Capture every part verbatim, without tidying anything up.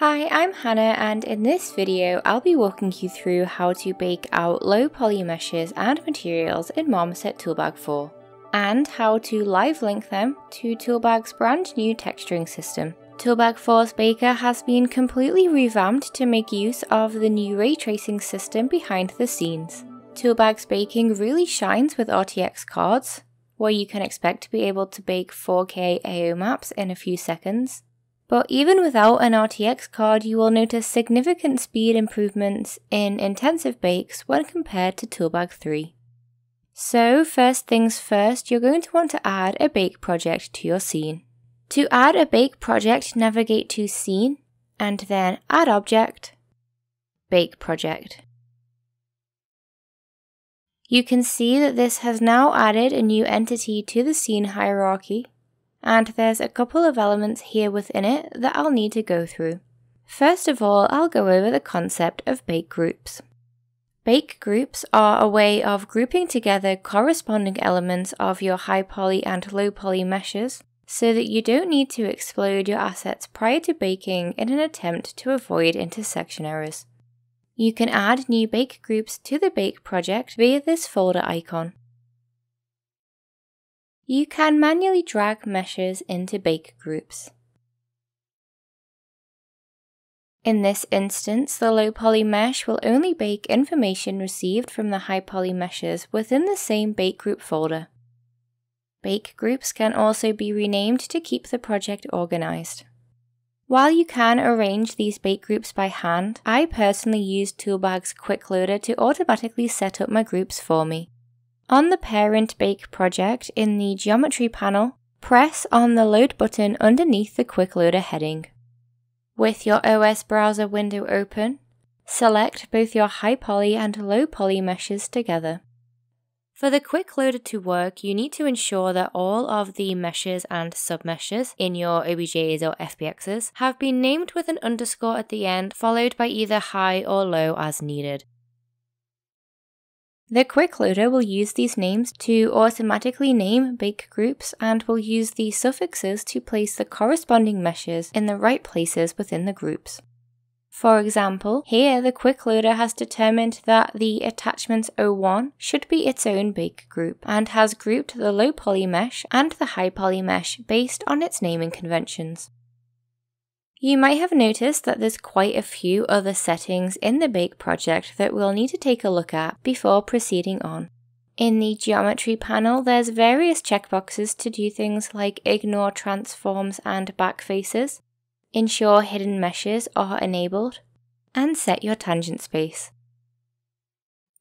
Hi, I'm Hannah, and in this video I'll be walking you through how to bake out low poly meshes and materials in Marmoset Toolbag four, and how to live link them to Toolbag's brand new texturing system. Toolbag four's Baker has been completely revamped to make use of the new ray tracing system behind the scenes. Toolbag's baking really shines with R T X cards, where you can expect to be able to bake four K A O maps in a few seconds. But even without an R T X card, you will notice significant speed improvements in intensive bakes when compared to Toolbag three. So first things first, you're going to want to add a bake project to your scene. To add a bake project, navigate to Scene, and then Add Object, Bake Project. You can see that this has now added a new entity to the scene hierarchy, and there's a couple of elements here within it that I'll need to go through. First of all, I'll go over the concept of bake groups. Bake groups are a way of grouping together corresponding elements of your high poly and low poly meshes, so that you don't need to explode your assets prior to baking in an attempt to avoid intersection errors. You can add new bake groups to the bake project via this folder icon. You can manually drag meshes into bake groups. In this instance, the low poly mesh will only bake information received from the high poly meshes within the same bake group folder. Bake groups can also be renamed to keep the project organized. While you can arrange these bake groups by hand, I personally use Toolbag's Quick Loader to automatically set up my groups for me. On the parent bake project in the geometry panel, press on the load button underneath the Quick Loader heading. With your O S browser window open, select both your high poly and low poly meshes together. For the Quick Loader to work, you need to ensure that all of the meshes and submeshes in your O B Js or F B Xs have been named with an underscore at the end, followed by either high or low as needed. The Quick Loader will use these names to automatically name bake groups and will use the suffixes to place the corresponding meshes in the right places within the groups. For example, here the Quick Loader has determined that the attachments oh one should be its own bake group and has grouped the low poly mesh and the high poly mesh based on its naming conventions. You might have noticed that there's quite a few other settings in the bake project that we'll need to take a look at before proceeding on. In the geometry panel, there's various checkboxes to do things like ignore transforms and back faces, ensure hidden meshes are enabled, and set your tangent space.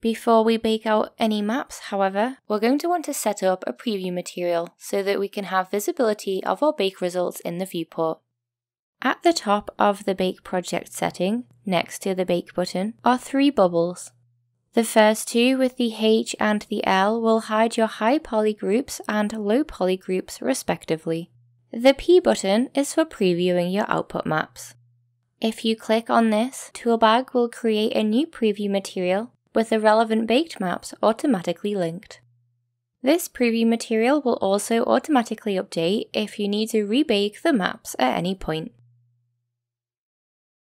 Before we bake out any maps, however, we're going to want to set up a preview material so that we can have visibility of our bake results in the viewport. At the top of the Bake Project setting, next to the Bake button, are three bubbles. The first two with the H and the L will hide your high poly groups and low poly groups respectively. The P button is for previewing your output maps. If you click on this, Toolbag will create a new preview material with the relevant baked maps automatically linked. This preview material will also automatically update if you need to rebake the maps at any point.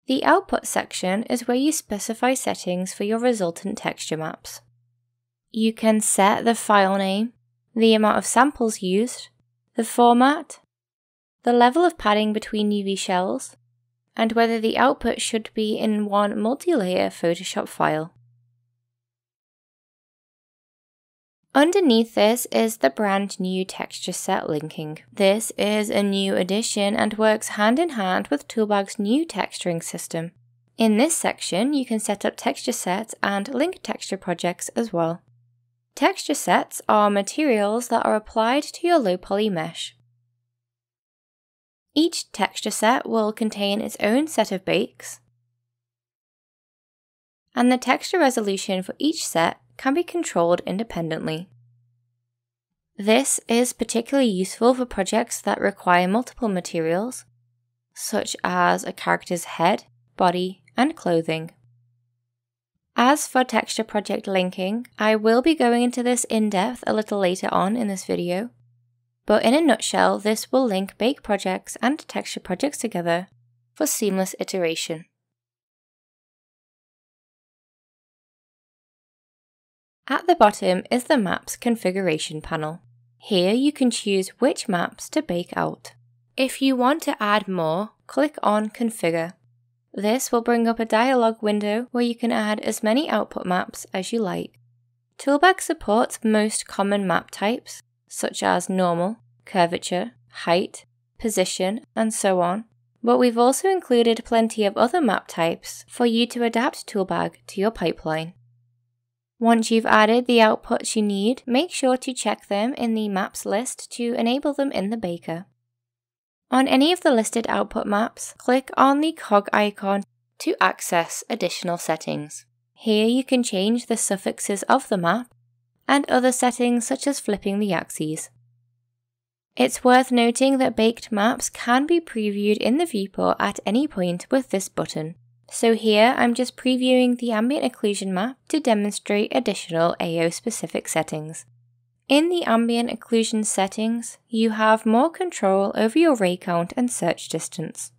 The output section is where you specify settings for your resultant texture maps. You can set the file name, the amount of samples used, the format, the level of padding between U V shells, and whether the output should be in one multi-layer Photoshop file. Underneath this is the brand new texture set linking. This is a new addition and works hand in hand with Toolbag's new texturing system. In this section, you can set up texture sets and link texture projects as well. Texture sets are materials that are applied to your low poly mesh. Each texture set will contain its own set of bakes, and the texture resolution for each set can be controlled independently. This is particularly useful for projects that require multiple materials, such as a character's head, body, and clothing. As for texture project linking, I will be going into this in depth a little later on in this video, but in a nutshell, this will link bake projects and texture projects together, for seamless iteration. At the bottom is the Maps configuration panel. Here you can choose which maps to bake out. If you want to add more, click on Configure. This will bring up a dialog window where you can add as many output maps as you like. Toolbag supports most common map types, such as normal, curvature, height, position, and so on, but we've also included plenty of other map types for you to adapt Toolbag to your pipeline. Once you've added the outputs you need, make sure to check them in the maps list to enable them in the baker. On any of the listed output maps, click on the cog icon to access additional settings. Here you can change the suffixes of the map and other settings such as flipping the axes. It's worth noting that baked maps can be previewed in the viewport at any point with this button. So here I'm just previewing the ambient occlusion map to demonstrate additional A O specific settings. In the ambient occlusion settings, you have more control over your ray count and search distance.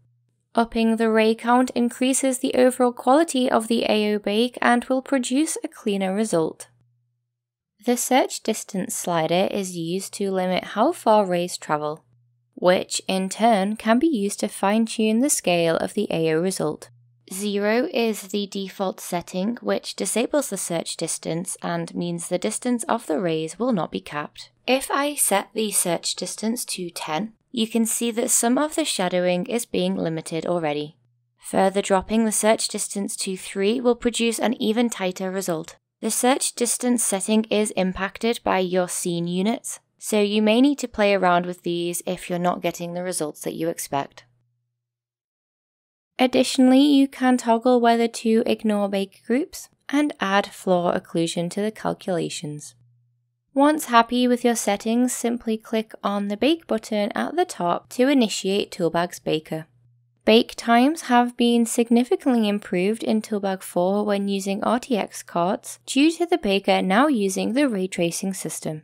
Upping the ray count increases the overall quality of the A O bake and will produce a cleaner result. The search distance slider is used to limit how far rays travel, which in turn can be used to fine-tune the scale of the A O result. Zero is the default setting, which disables the search distance and means the distance of the rays will not be capped. If I set the search distance to ten, you can see that some of the shadowing is being limited already. Further dropping the search distance to three will produce an even tighter result. The search distance setting is impacted by your scene units, so you may need to play around with these if you're not getting the results that you expect. Additionally, you can toggle whether to ignore bake groups and add floor occlusion to the calculations. Once happy with your settings, simply click on the Bake button at the top to initiate Toolbag's Baker. Bake times have been significantly improved in Toolbag four when using R T X cards due to the baker now using the ray tracing system.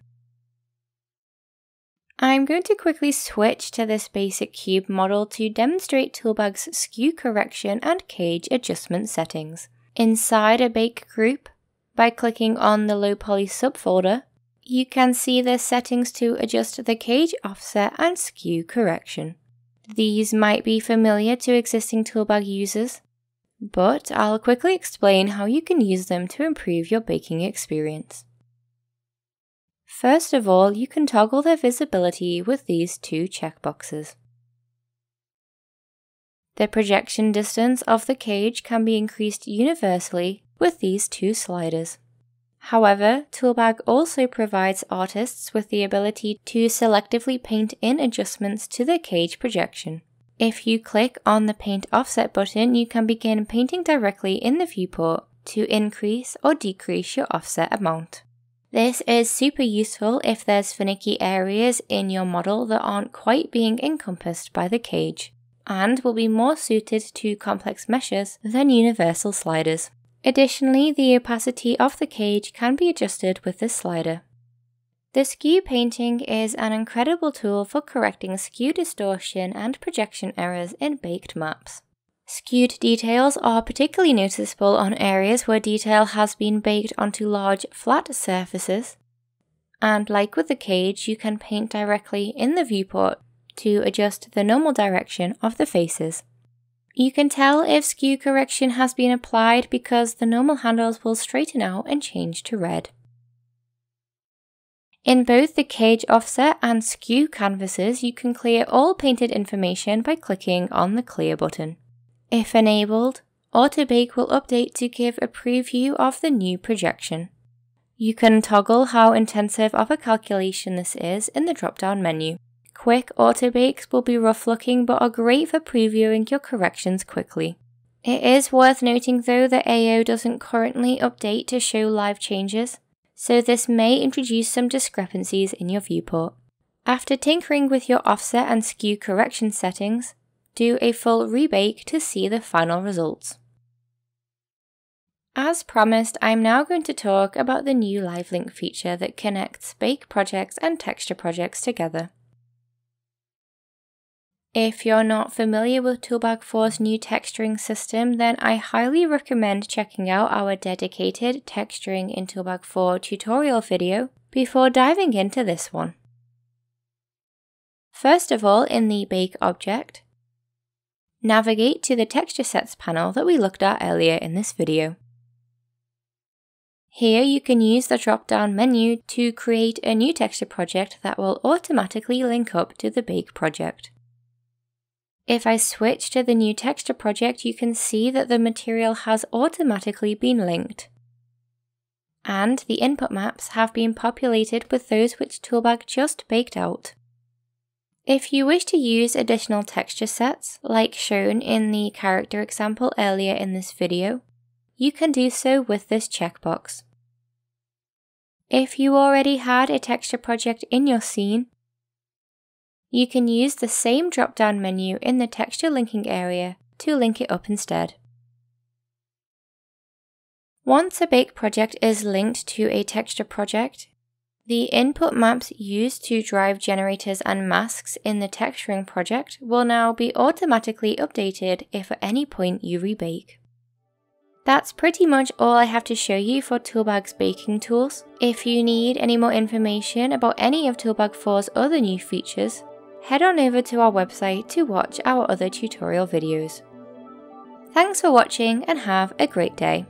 I'm going to quickly switch to this basic cube model to demonstrate Toolbag's skew correction and cage adjustment settings. Inside a bake group, by clicking on the low poly subfolder, you can see the settings to adjust the cage offset and skew correction. These might be familiar to existing Toolbag users, but I'll quickly explain how you can use them to improve your baking experience. First of all, you can toggle their visibility with these two checkboxes. The projection distance of the cage can be increased universally with these two sliders. However, Toolbag also provides artists with the ability to selectively paint in adjustments to their cage projection. If you click on the Paint Offset button, you can begin painting directly in the viewport to increase or decrease your offset amount. This is super useful if there's finicky areas in your model that aren't quite being encompassed by the cage, and will be more suited to complex meshes than universal sliders. Additionally, the opacity of the cage can be adjusted with this slider. The skew painting is an incredible tool for correcting skew distortion and projection errors in baked maps. Skewed details are particularly noticeable on areas where detail has been baked onto large, flat surfaces, and like with the cage, you can paint directly in the viewport to adjust the normal direction of the faces. You can tell if skew correction has been applied because the normal handles will straighten out and change to red. In both the cage offset and skew canvases, you can clear all painted information by clicking on the Clear button. If enabled, Autobake will update to give a preview of the new projection. You can toggle how intensive of a calculation this is in the drop-down menu. Quick Autobakes will be rough-looking but are great for previewing your corrections quickly. It is worth noting though that A O doesn't currently update to show live changes, so this may introduce some discrepancies in your viewport. After tinkering with your offset and skew correction settings, do a full rebake to see the final results. As promised, I'm now going to talk about the new Live Link feature that connects bake projects and texture projects together. If you're not familiar with Toolbag four's new texturing system, then I highly recommend checking out our dedicated Texturing in Toolbag four tutorial video before diving into this one. First of all, in the Bake object, navigate to the Texture Sets panel that we looked at earlier in this video. Here you can use the drop-down menu to create a new texture project that will automatically link up to the Bake project. If I switch to the new texture project, you can see that the material has automatically been linked. And the input maps have been populated with those which Toolbag just baked out. If you wish to use additional texture sets, like shown in the character example earlier in this video, you can do so with this checkbox. If you already had a texture project in your scene, you can use the same drop-down menu in the texture linking area to link it up instead. Once a bake project is linked to a texture project, the input maps used to drive generators and masks in the texturing project will now be automatically updated if at any point you rebake. That's pretty much all I have to show you for Toolbag's baking tools. If you need any more information about any of Toolbag four's other new features, head on over to our website to watch our other tutorial videos. Thanks for watching and have a great day.